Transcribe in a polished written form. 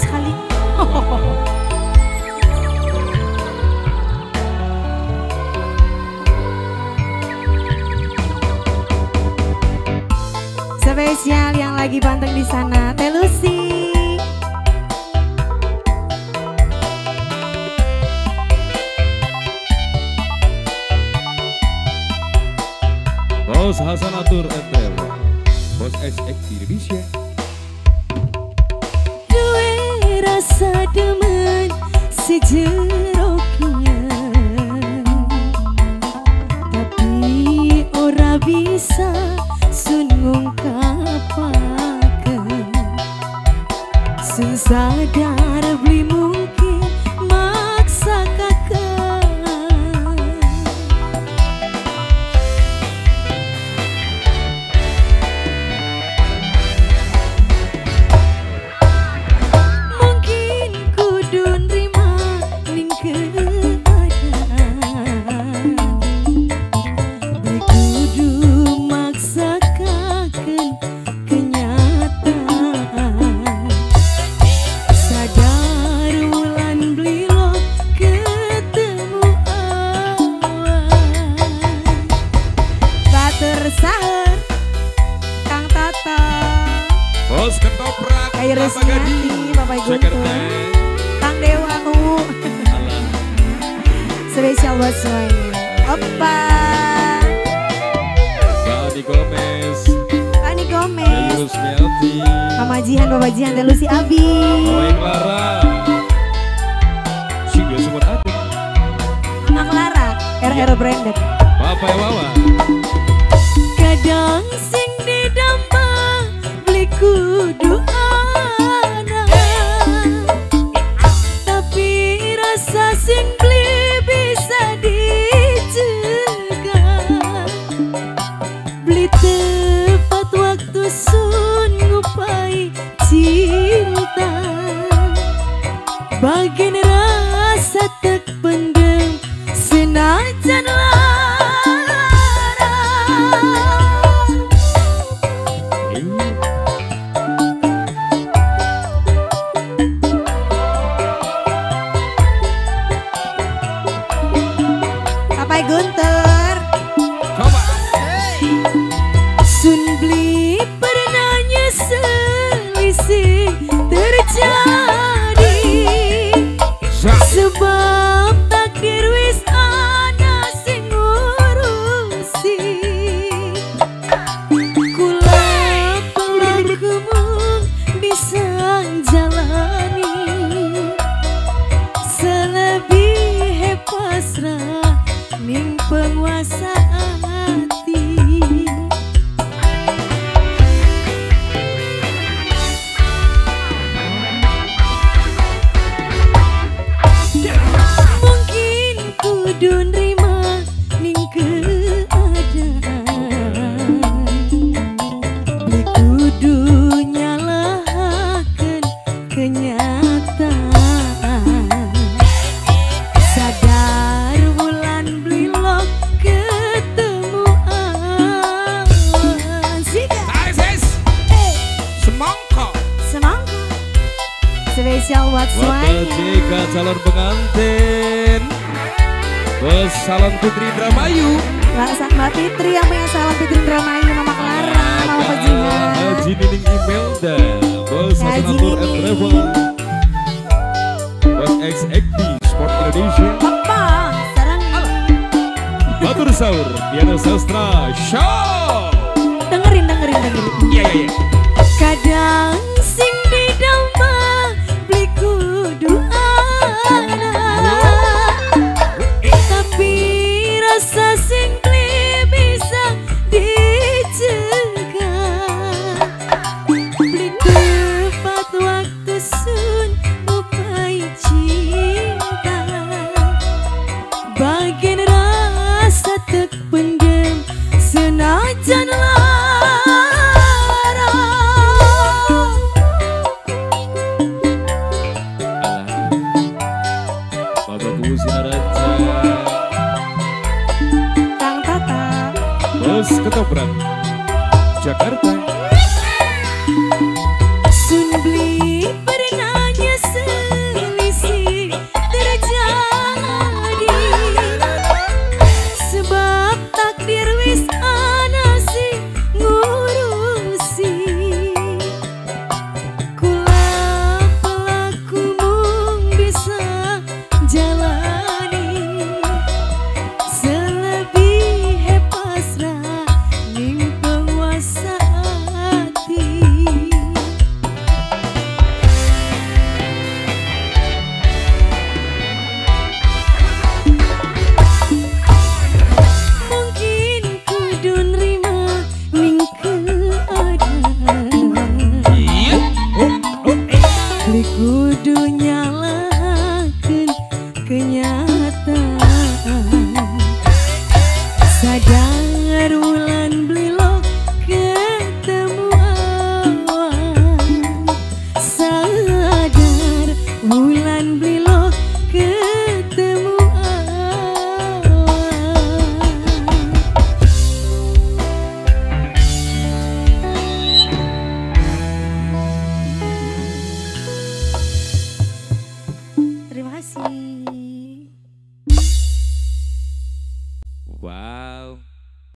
sekali. Spesial yang lagi banteng di sana, Teh Lucy. Bos Hasan Atur Etel, Bos SX Indonesia. Duwe rasa demen sejeroknya, tapi ora bisa sun ngungkapaken, sun sadar beli mungkin maksa kakak. Jakarta Sun beli pernahnya kudunya lakeun kenyataan. Sadar wulan blilog ketemu awan, sadar wulan blilog.